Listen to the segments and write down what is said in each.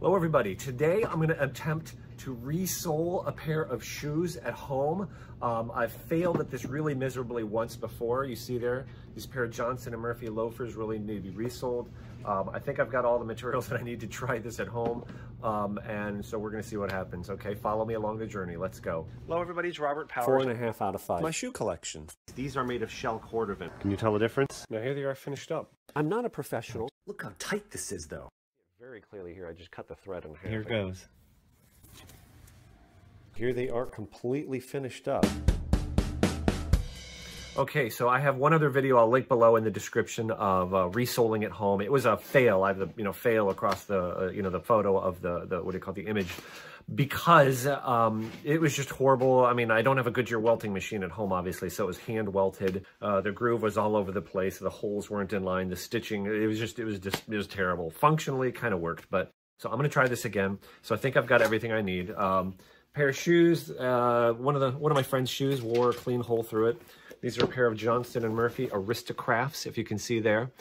Hello everybody, today I'm going to attempt to resole a pair of shoes at home. I've failed at this really miserably once before. You see there, this pair of Johnston and Murphy loafers really need to be resoled. I think I've got all the materials that I need to try this at home, and so we're going to see what happens. Okay, follow me along the journey. Let's go. Hello everybody, it's Robert Powers. 4.5 out of 5. My shoe collection. These are made of shell cordovan. Can you tell the difference? Now here they are finished up. I'm not a professional. Look how tight this is though. Very clearly here, I just cut the thread in half. Here it goes. Here they are completely finished up. Okay, so I have one other video I'll link below in the description of resoling at home. It was a fail. I have the fail across the the photo of the what do you call it, the image, because it was just horrible. I mean, I don't have a Goodyear welting machine at home, obviously, so it was hand welted. The groove was all over the place. The holes weren't in line. The stitching, it was terrible. Functionally, it kind of worked, but so I'm gonna try this again. So I think I've got everything I need. Pair of shoes, one of my friend's shoes wore a clean hole through it. These are a pair of Johnston and Murphy Aristocrafts, if you can see there.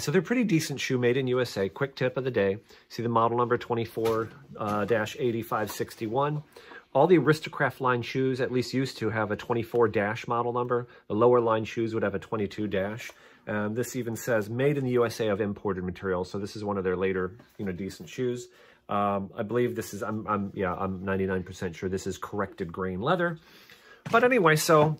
So they're pretty decent shoe, made in USA. Quick tip of the day. See the model number 24-8561. All the Aristocraft line shoes, at least used to, have a 24- model number. The lower line shoes would have a 22-. And this even says made in the USA of imported materials. So this is one of their later, decent shoes. I believe this is, I'm 99% sure this is corrected grain leather. But anyway, so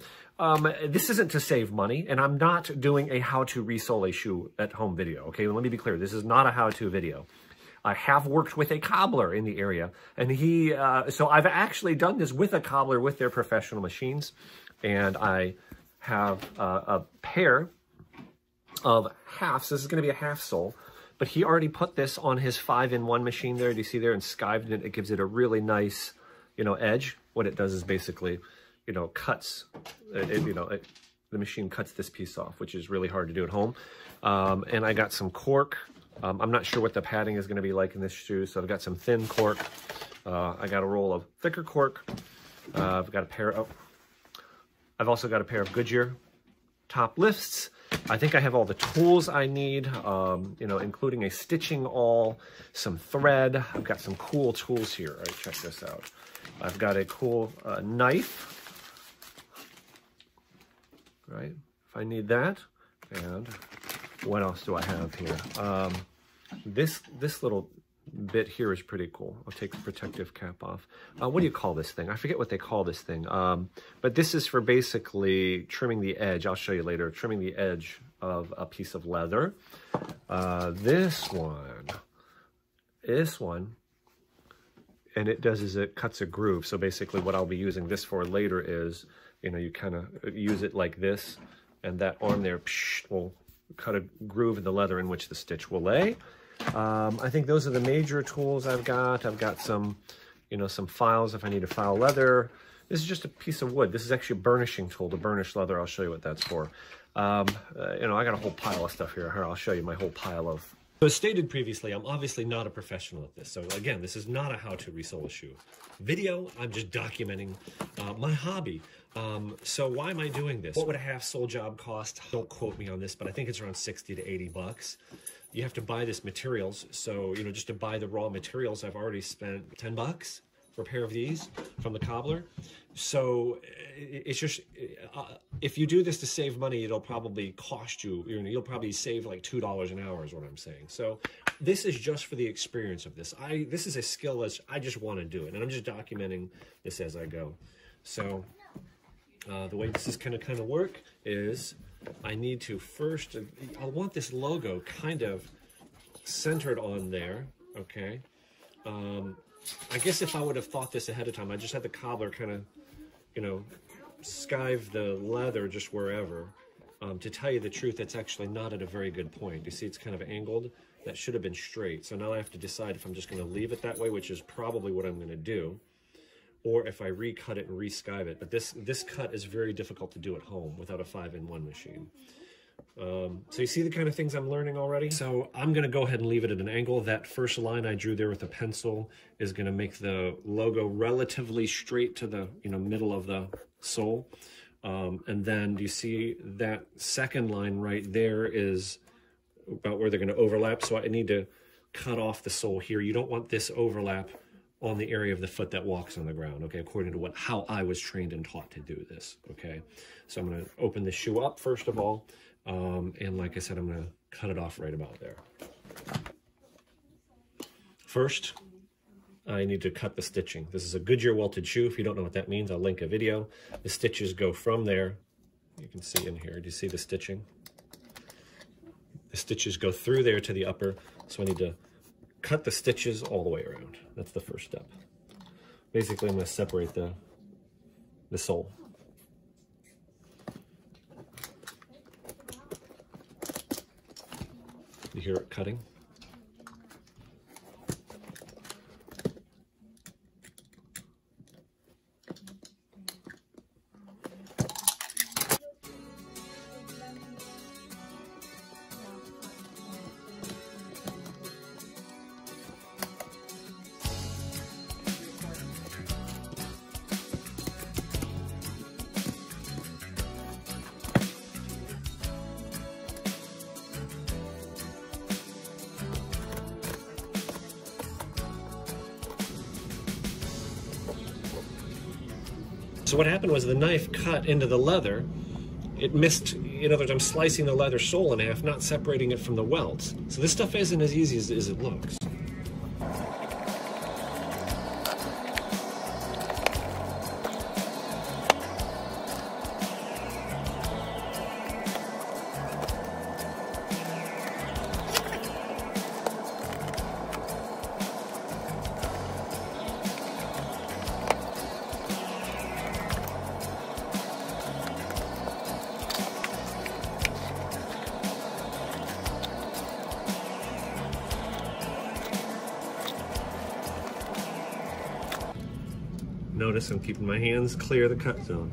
this isn't to save money, and I'm not doing a how to resole a shoe at home video. Okay, well, let me be clear. This is not a how to video. I have worked with a cobbler in the area, and he, so I've actually done this with a cobbler with their professional machines, and I have a pair of halves. This is going to be a half sole. But he already put this on his 5-in-1 machine there. Do you see there? And skived it. It gives it a really nice, edge. What it does is basically, cuts, the machine cuts this piece off, which is really hard to do at home. And I got some cork. I'm not sure what the padding is going to be like in this shoe. So I've got some thin cork. I got a roll of thicker cork. I've also got a pair of Goodyear top lifts. I think I have all the tools I need, including a stitching awl, some thread. I've got some cool tools here. All right, check this out. I've got a cool knife. All right, if I need that. And what else do I have here? This little bit here is pretty cool. I'll take the protective cap off. What do you call this thing? I forget what they call this thing. But this is for basically trimming the edge. I'll show you later. Trimming the edge of a piece of leather. This one, and it does is it cuts a groove. So basically what I'll be using this for later is, you kind of use it like this, and that arm there will cut a groove in the leather in which the stitch will lay. I think those are the major tools I've got. I've got some, some files if I need to file leather. This is just a piece of wood. This is actually a burnishing tool to burnish leather. I'll show you what that's for. I got a whole pile of stuff here. I'll show you my whole pile of. So as stated previously, I'm obviously not a professional at this. So again, this is not a how to resole a shoe video. I'm just documenting my hobby. So why am I doing this? What would a half sole job cost? Don't quote me on this, but I think it's around 60 to 80 bucks. You have to buy this materials. So, just to buy the raw materials, I've already spent 10 bucks for a pair of these from the cobbler. So it's just, if you do this to save money, it'll probably cost you, you'll probably save like $2 an hour is what I'm saying. So this is just for the experience of this. This is a skill that I just want to do it. And I'm just documenting this as I go. So the way this is going to kind of work is I need to first, I want this logo kind of centered on there, okay? I guess if I would have thought this ahead of time, I just had the cobbler kind of, skive the leather just wherever. To tell you the truth, it's actually not at a very good point. You see, it's kind of angled. That should have been straight. So now I have to decide if I'm just going to leave it that way, which is probably what I'm going to do, or if I recut it and reskive it. But this cut is very difficult to do at home without a 5-in-1 machine. So you see the kind of things I'm learning already? So I'm going to go ahead and leave it at an angle. That first line I drew there with a pencil is going to make the logo relatively straight to the middle of the sole. And then you see that second line right there is about where they're going to overlap. So I need to cut off the sole here. You don't want this overlap on the area of the foot that walks on the ground, okay, according to how I was trained and taught to do this, okay? So I'm gonna open the shoe up, first of all, and like I said, I'm gonna cut it off right about there. First, I need to cut the stitching. This is a Goodyear welted shoe. If you don't know what that means, I'll link a video. The stitches go from there. You can see in here, do you see the stitching? The stitches go through there to the upper, so I need to cut the stitches all the way around. That's the first step. Basically, I'm going to separate the sole. You hear it cutting? So what happened was the knife cut into the leather. It missed, in other words, I'm slicing the leather sole in half, not separating it from the welts. So this stuff isn't as easy as it looks. Notice I'm keeping my hands clear of the cut zone.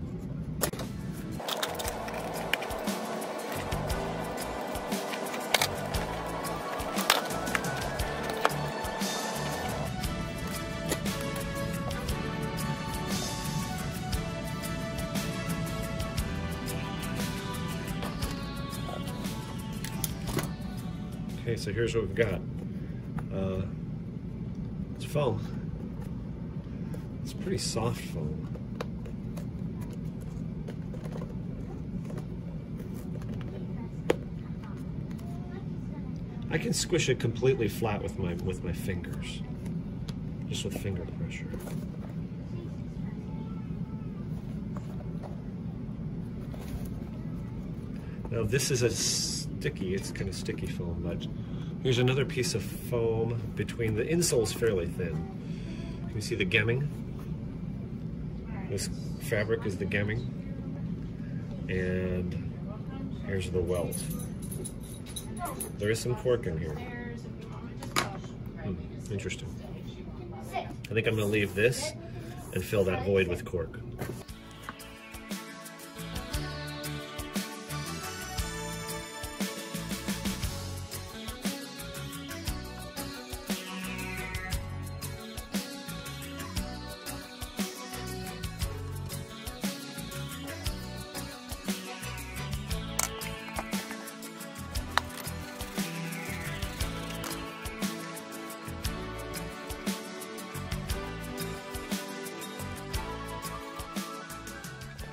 Okay, so here's what we've got. It's foam. It's pretty soft foam. I can squish it completely flat with my fingers, just with finger pressure. Now this is a sticky, it's kind of sticky foam, but here's another piece of foam between the insole's fairly thin. Can you see the gemming? This fabric is the gemming, and here's the welt. There is some cork in here. Interesting. I think I'm going to leave this and fill that void with cork.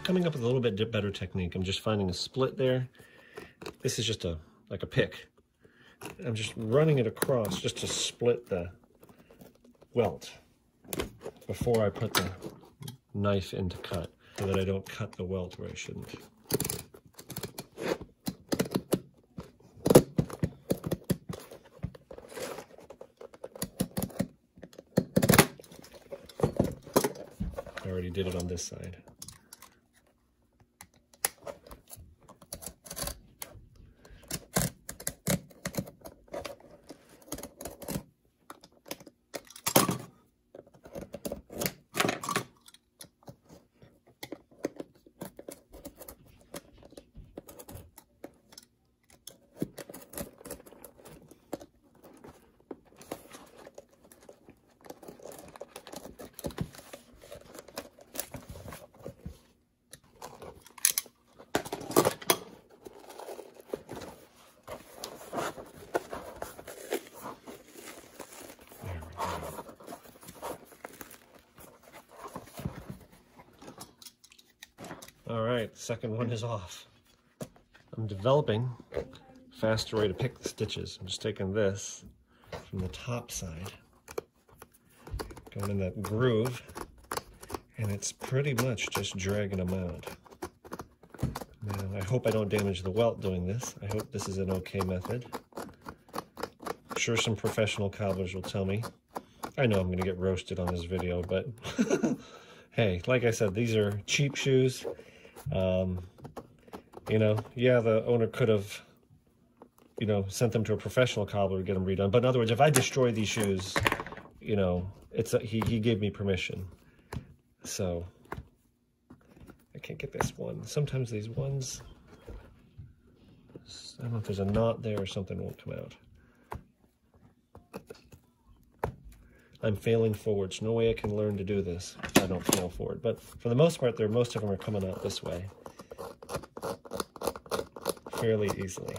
Coming up with a little bit better technique. I'm just finding a split there. This is just like a pick. I'm just running it across just to split the welt before I put the knife in to cut, so that I don't cut the welt where I shouldn't. I already did it on this side. All right, second one is off. I'm developing a faster way to pick the stitches. I'm just taking this from the top side, going in that groove, and it's pretty much just dragging them out. Now, I hope I don't damage the welt doing this. I hope this is an okay method. I'm sure some professional cobblers will tell me. I know I'm going to get roasted on this video, but hey, like I said, these are cheap shoes. You know, yeah, the owner could have, you know, sent them to a professional cobbler to get them redone. But in other words, if I destroy these shoes, you know, it's a, he gave me permission. So I can't get this one. Sometimes these ones, I don't know if there's a knot there or something won't come out. I'm failing forward. There's no way I can learn to do this if I don't fail forward. But for the most part, most of them are coming out this way fairly easily.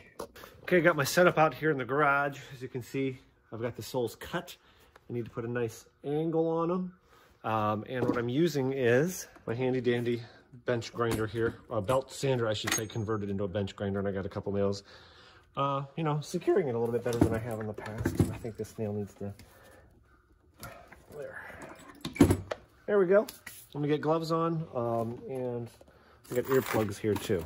Okay, I got my setup out here in the garage. As you can see, I've got the soles cut. I need to put a nice angle on them. And what I'm using is my handy dandy bench grinder here, a belt sander, I should say, converted into a bench grinder, and I got a couple nails. You know, securing it a little bit better than I have in the past. I think this nail needs to... There we go. Let me get gloves on, and I got earplugs here too.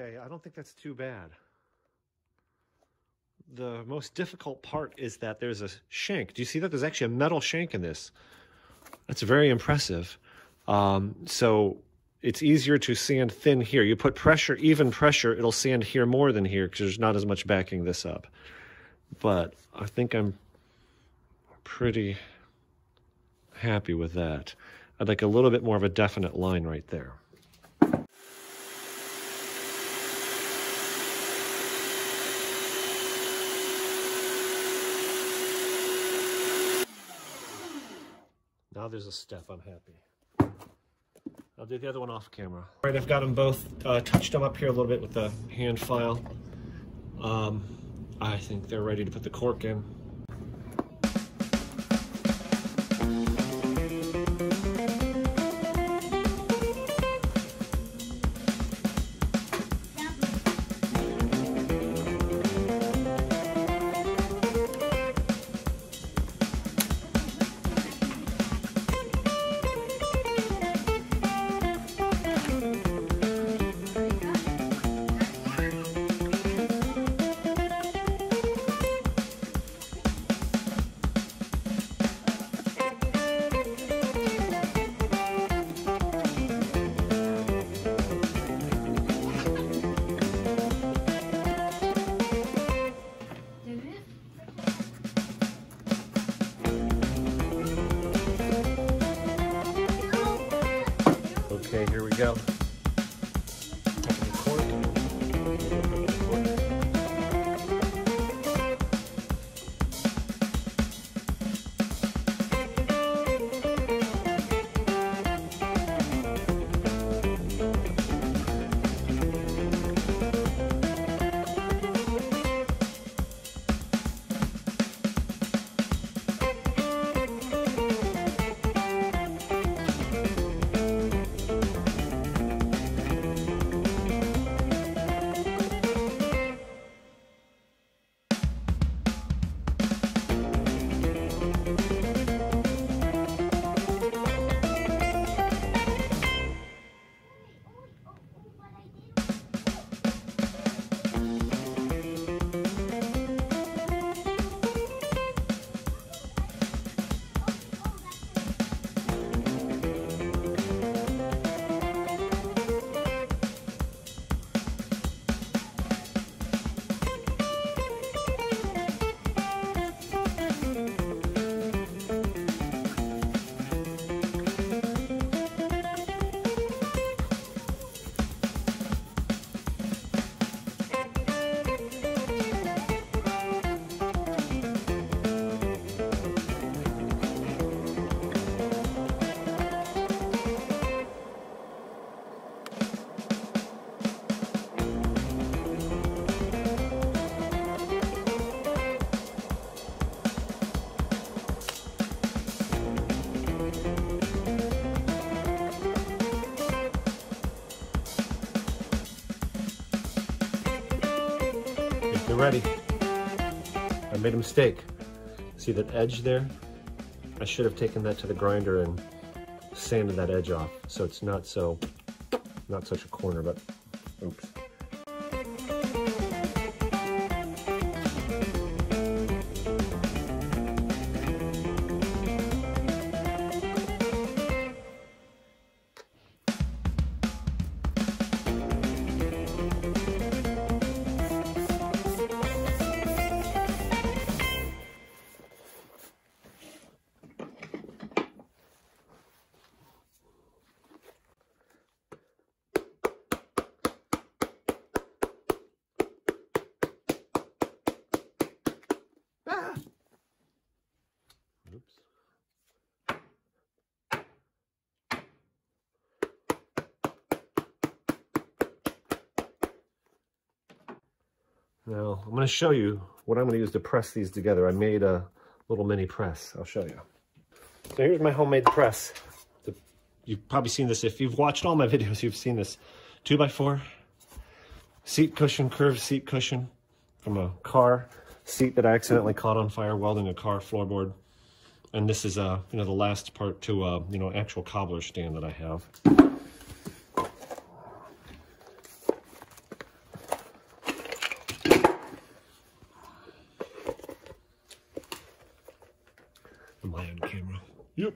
Okay, I don't think that's too bad. The most difficult part is that there's a shank. Do you see that? There's actually a metal shank in this. That's very impressive. So it's easier to sand thin here. You put pressure, even pressure, it'll sand here more than here because there's not as much backing this up. But I think I'm pretty happy with that. I'd like a little bit more of a definite line right there. Now there's a step. I'm happy. I'll do the other one off camera. All right, I've got them both, touched them up here a little bit with the hand file. I think they're ready to put the cork in. ready. I made a mistake. See that edge there? I should have taken that to the grinder and sanded that edge off so it's not such a corner, but oops. Now, I'm going to show you what I'm going to use to press these together. I made a little mini press. I'll show you. So here's my homemade press. You've probably seen this. If you've watched all my videos, you've seen this. 2x4 seat cushion, curved seat cushion from a car seat that I accidentally caught on fire welding a car floorboard. And this is, you know, the last part to, you know, actual cobbler stand that I have. Yep.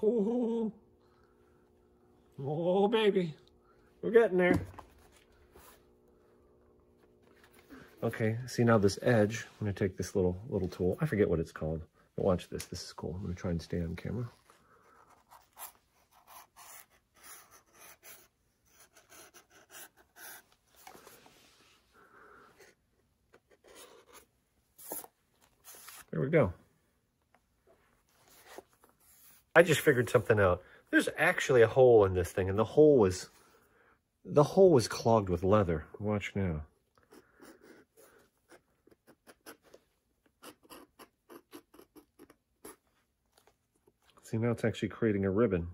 Ooh. Oh, baby. We're getting there. Okay, see now this edge. I'm going to take this little tool. I forget what it's called. But watch this. This is cool. I'm going to try and stay on camera. There we go. I just figured something out. There's actually a hole in this thing, and the hole was clogged with leather. Watch now. See, now it's actually creating a ribbon.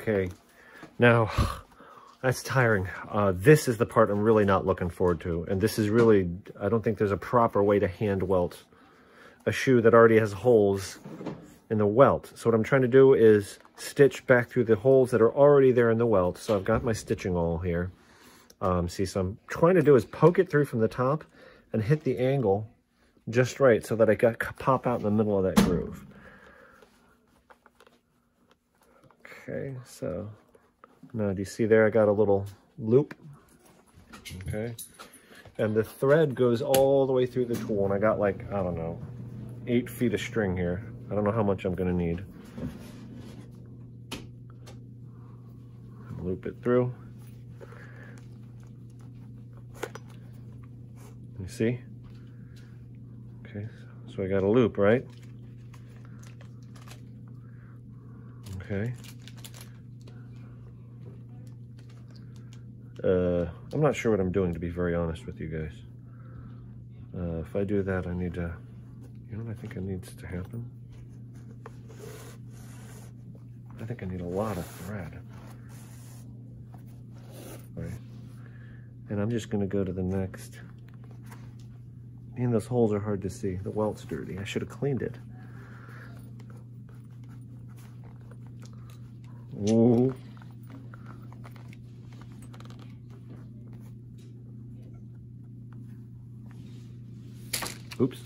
Okay, now that's tiring. This is the part I'm really not looking forward to. And this is really, I don't think there's a proper way to hand welt a shoe that already has holes in the welt. So what I'm trying to do is stitch back through the holes that are already there in the welt. So I've got my stitching awl here. See, so I'm trying to do is poke it through from the top and hit the angle just right so that I got pop out in the middle of that groove. Okay, so now do you see there I got a little loop, okay? And the thread goes all the way through the tool, and I got like, I don't know, 8 feet of string here. I don't know how much I'm gonna need. Loop it through. You see? Okay, so I got a loop, right? Okay. I'm not sure what I'm doing, to be very honest with you guys. If I do that, I need to, you know what I think it needs to happen? I think I need a lot of thread. All right. And I'm just gonna go to the next. Man, those holes are hard to see. The welt's dirty. I should have cleaned it. Ooh. Oops.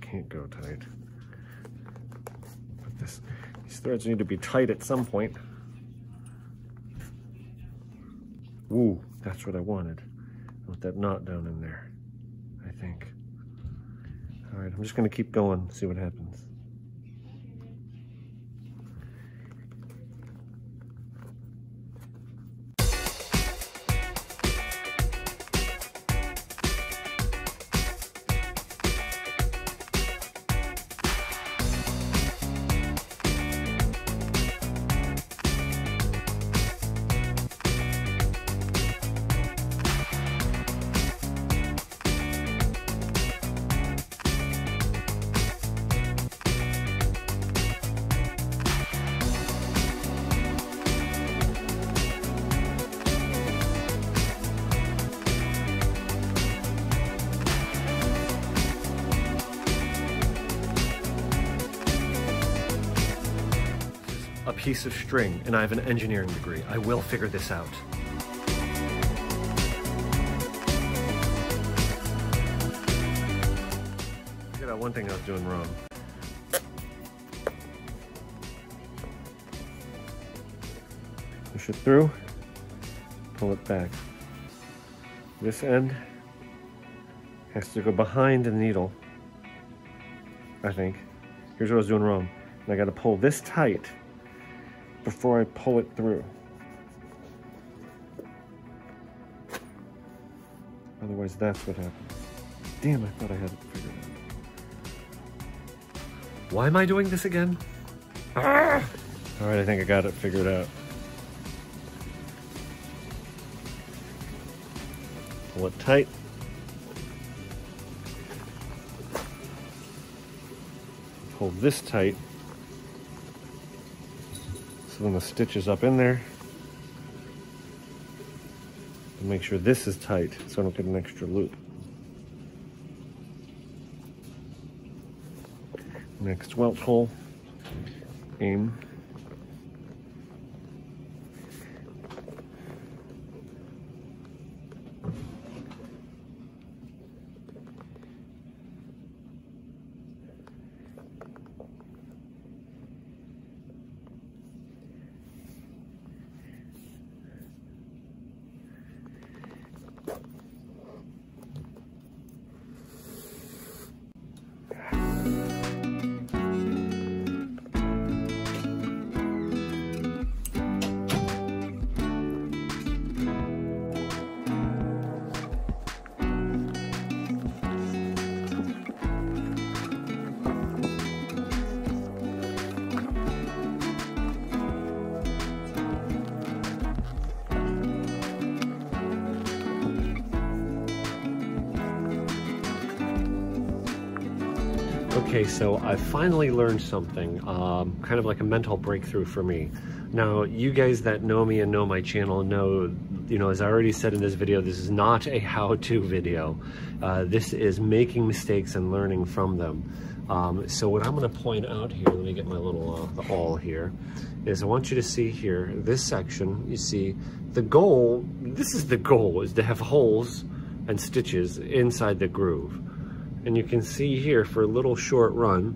Can't go tight. But these threads need to be tight at some point. Ooh, that's what I wanted. With that knot down in there, I think. All right, I'm just going to keep going, see what happens. Piece of string, and I have an engineering degree. I will figure this out. I figured out one thing I was doing wrong. Push it through, pull it back. This end has to go behind the needle, I think. Here's what I was doing wrong. And I gotta pull this tight before I pull it through. Otherwise, that's what happens. Damn, I thought I had it figured out. Why am I doing this again? Ah! All right, I think I got it figured out. Pull it tight. Pull this tight. Then the stitch is up in there. And make sure this is tight so I don't get an extra loop. Next welt hole, aim. Okay, so I finally learned something, kind of like a mental breakthrough for me. Now, you guys that know me and know my channel know, you know, as I already said in this video, this is not a how-to video. This is making mistakes and learning from them. So what I'm going to point out here, let me get my little the awl here, is I want you to see here, this section, you see, the goal, this is the goal, is to have holes and stitches inside the groove. And you can see here for a little short run,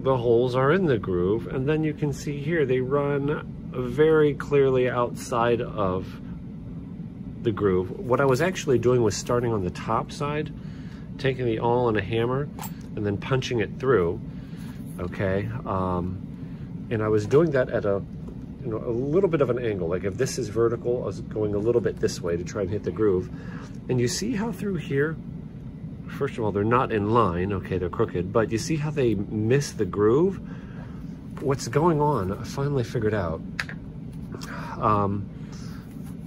the holes are in the groove. And then you can see here, they run very clearly outside of the groove. What I was actually doing was starting on the top side, taking the awl and a hammer and then punching it through, okay? And I was doing that at a, you know, a little bit of an angle. Like if this is vertical, I was going a little bit this way to try and hit the groove. And you see how through here, first of all, they're not in line, okay, they're crooked, but you see how they miss the groove? What's going on, I finally figured out.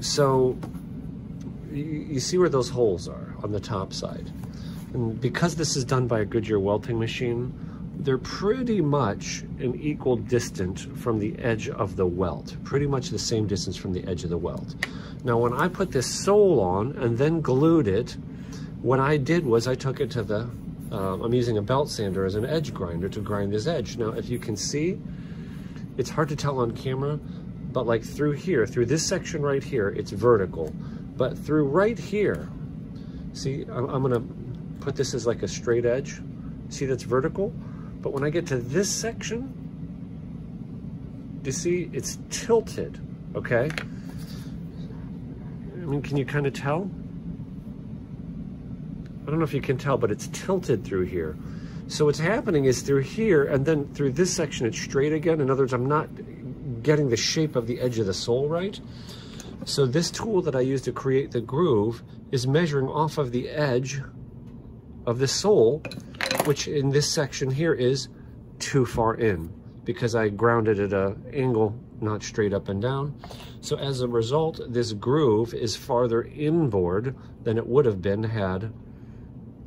So you see where those holes are on the top side. And because this is done by a Goodyear welting machine, they're pretty much an equal distance from the edge of the welt, pretty much the same distance from the edge of the welt. Now, when I put this sole on and then glued it, what I did was I took it to the, I'm using a belt sander as an edge grinder to grind this edge. Now, if you can see, it's hard to tell on camera, but like through here, through this section right here, it's vertical. But through right here, see, I'm gonna put this as like a straight edge. See, that's vertical? But when I get to this section, you see, it's tilted, okay? I mean, can you kind of tell? I don't know if you can tell, but it's tilted through here. So what's happening is through here, and then through this section, it's straight again. In other words, I'm not getting the shape of the edge of the sole right. So this tool that I use to create the groove is measuring off of the edge of the sole, which in this section here is too far in because I grounded at an angle, not straight up and down. So as a result, this groove is farther inboard than it would have been had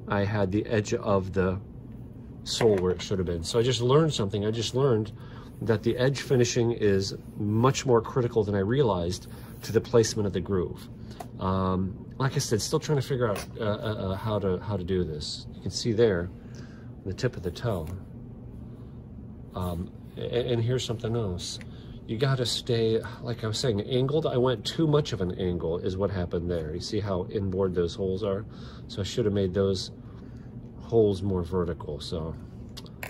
I had the edge of the sole where it should have been. So I just learned something. I just learned that the edge finishing is much more critical than I realized to the placement of the groove. Like I said, still trying to figure out how to do this. You can see there, the tip of the toe. And here's something else. You gotta stay, like I was saying, angled. I went too much of an angle is what happened there. You see how inboard those holes are? So I should have made those holes more vertical. So,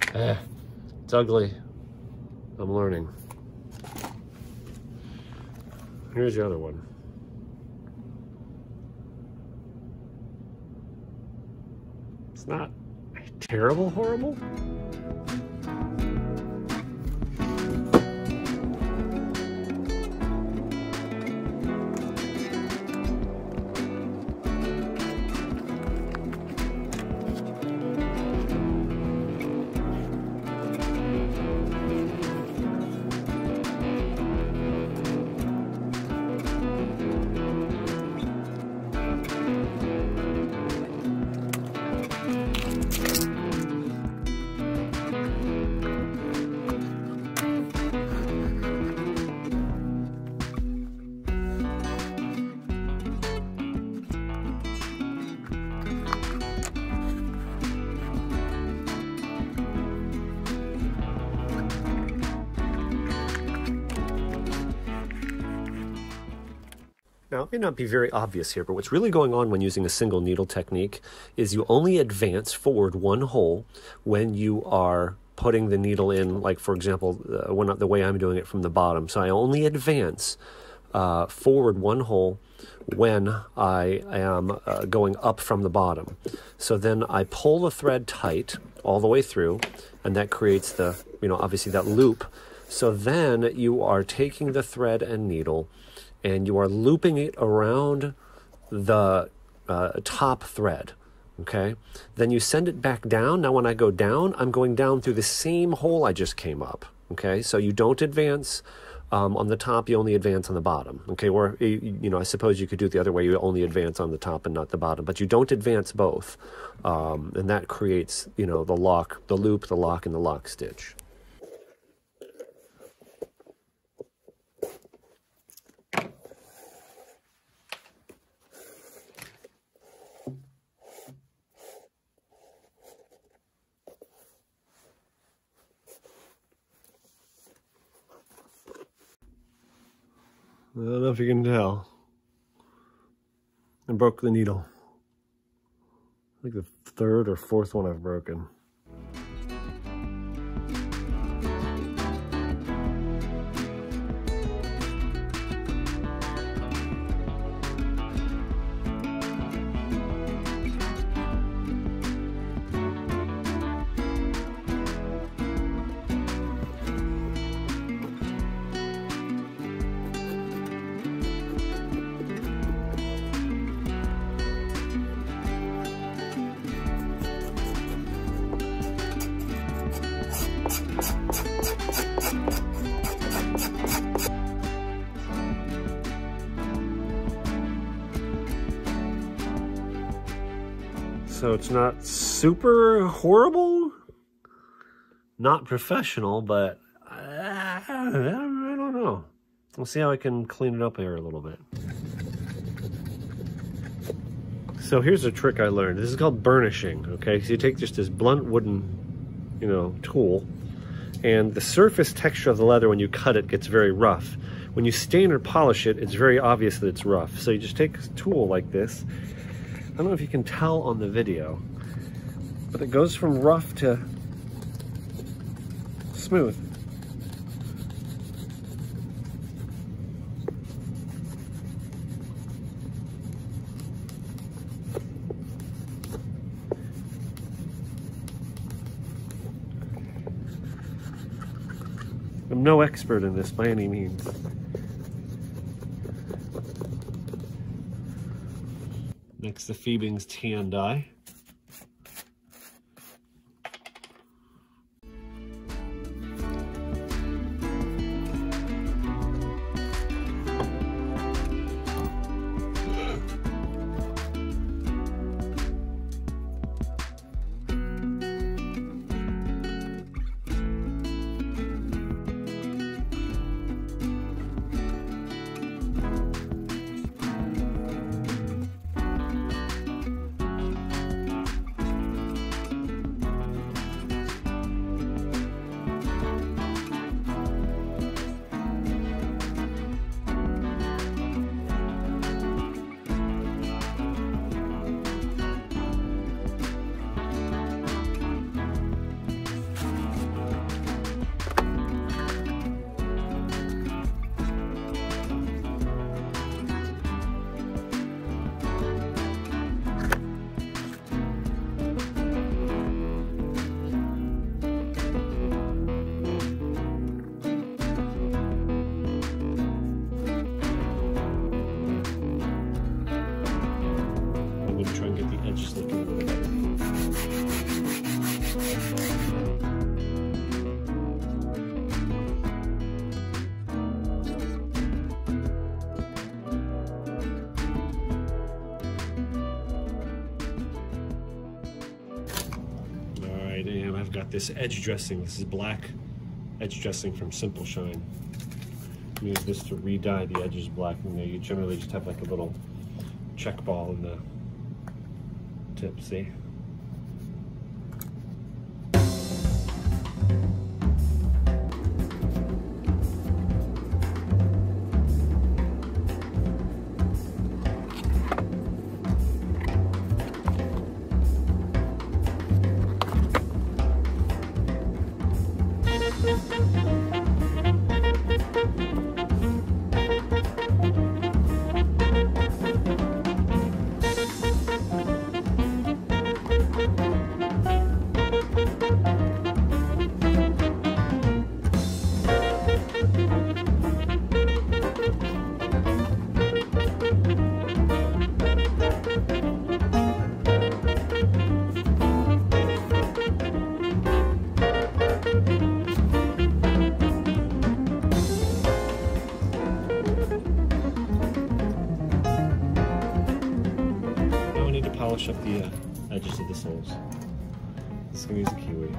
it's ugly. I'm learning. Here's the other one. It's not terrible, horrible. Now, it may not be very obvious here, but what's really going on when using a single needle technique is you only advance forward one hole when you are putting the needle in, like, for example, the way I'm doing it from the bottom. So I only advance forward one hole when I am going up from the bottom. So then I pull the thread tight all the way through, and that creates the, you know, obviously that loop. So then you are taking the thread and needle, and you are looping it around the top thread, okay? Then you send it back down. Now when I go down, I'm going down through the same hole I just came up, okay? So you don't advance on the top, you only advance on the bottom, okay? Or, you know, I suppose you could do it the other way. You only advance on the top and not the bottom, but you don't advance both. And that creates, you know, the lock, the loop, the lock, and the lock stitch. I don't know if you can tell. I broke the needle. I think the third or fourth one I've broken. So it's not super horrible, not professional, but I don't know. We'll see how I can clean it up here a little bit. So here's a trick I learned. This is called burnishing, okay? So you take just this blunt wooden, tool, and the surface texture of the leather when you cut it gets very rough. When you stain or polish it, it's very obvious that it's rough. So you just take a tool like this. I don't know if you can tell on the video, but it goes from rough to smooth. I'm no expert in this by any means. Next, the Fiebing's Tan-Dye. I've got this edge dressing. This is black edge dressing from Simple Shine. You use this to re-dye the edges black, and you generally just have like a little check ball in the tip, see? Polish up the edges of the soles. This is going to use a kiwi.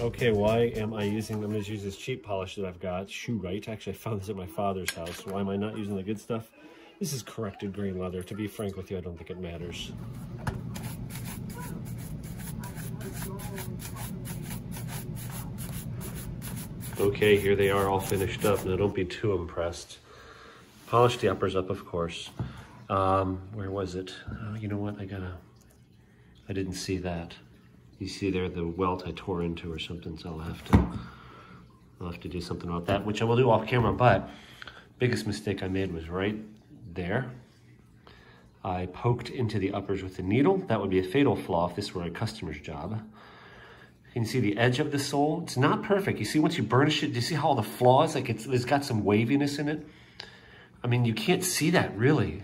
Okay, why am I using, I'm going to use this cheap polish that I've got, Shoe Right. Actually, I found this at my father's house. Why am I not using the good stuff? This is corrected green leather. To be frank with you, I don't think it matters. Okay, here they are all finished up. Now, don't be too impressed. Polished the uppers up, of course. Where was it? Oh, you know what? I didn't see that. You see there the welt I tore into or something, so I'll have to do something about that, which I will do off camera. But biggest mistake I made was right there. I poked into the uppers with the needle. That would be a fatal flaw if this were a customer's job. You can see the edge of the sole. It's not perfect. You see, once you burnish it, do you see how all the flaws, like it's got some waviness in it? I mean, you can't see that really,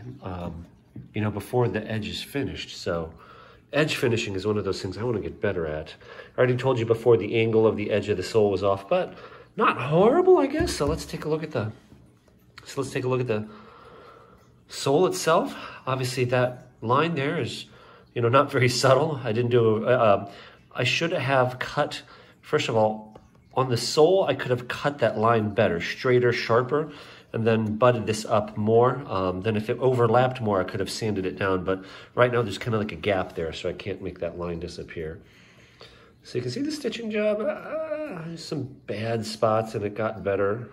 you know, before the edge is finished. So edge finishing is one of those things I want to get better at. I already told you before the angle of the edge of the sole was off, but not horrible, I guess. So let's take a look at the sole itself. Obviously, that line there is, you know, not very subtle. I didn't do. I should have cut. First of all, on the sole, I could have cut that line better, straighter, sharper, and then butted this up more. Then if it overlapped more, I could have sanded it down, but right now there's kind of like a gap there, so I can't make that line disappear. So you can see the stitching job, there's some bad spots and it got better.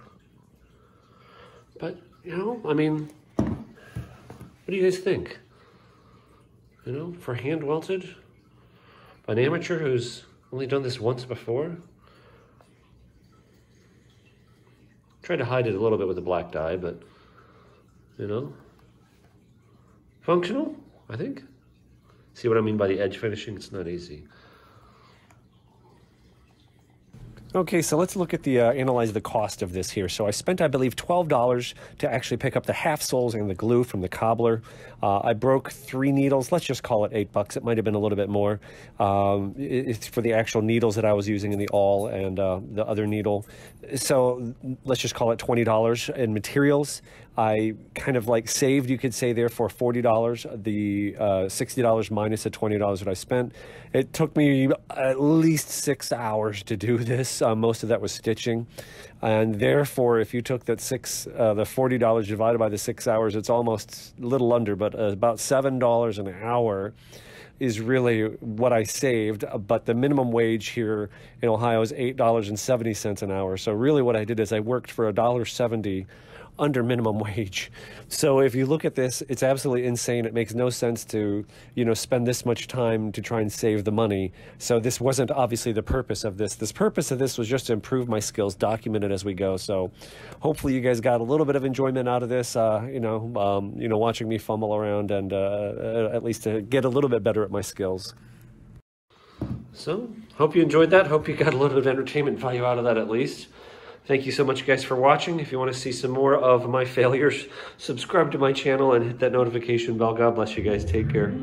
But, you know, I mean, what do you guys think? You know, for hand welted, by an amateur who's only done this once before, tried to hide it a little bit with a black dye, but, you know, functional, I think. See what I mean by the edge finishing? It's not easy. Okay, so let's look at the, analyze the cost of this here. So I spent, I believe, $12 to actually pick up the half soles and the glue from the cobbler. I broke 3 needles. Let's just call it $8. It might have been a little bit more. It's for the actual needles that I was using in the awl and the other needle. So let's just call it $20 in materials. I kind of like saved, you could say, there for $40, the $60 minus the $20 that I spent. It took me at least 6 hours to do this. Most of that was stitching. And therefore, if you took that the $40 divided by the 6 hours, it's almost a little under, but about $7 an hour is really what I saved. But the minimum wage here in Ohio is $8.70 an hour. So really what I did is I worked for $1.70 under minimum wage. So if you look at this, it's absolutely insane. It makes no sense to, you know, spend this much time to try and save the money. So this wasn't obviously the purpose of this. This purpose of this was just to improve my skills, document it as we go. So hopefully you guys got a little bit of enjoyment out of this, you know, watching me fumble around and at least to get a little bit better at my skills. So hope you enjoyed that. Hope you got a little bit of entertainment value out of that at least. Thank you so much, guys, for watching. If you want to see some more of my failures, subscribe to my channel and hit that notification bell. God bless you guys. Take care.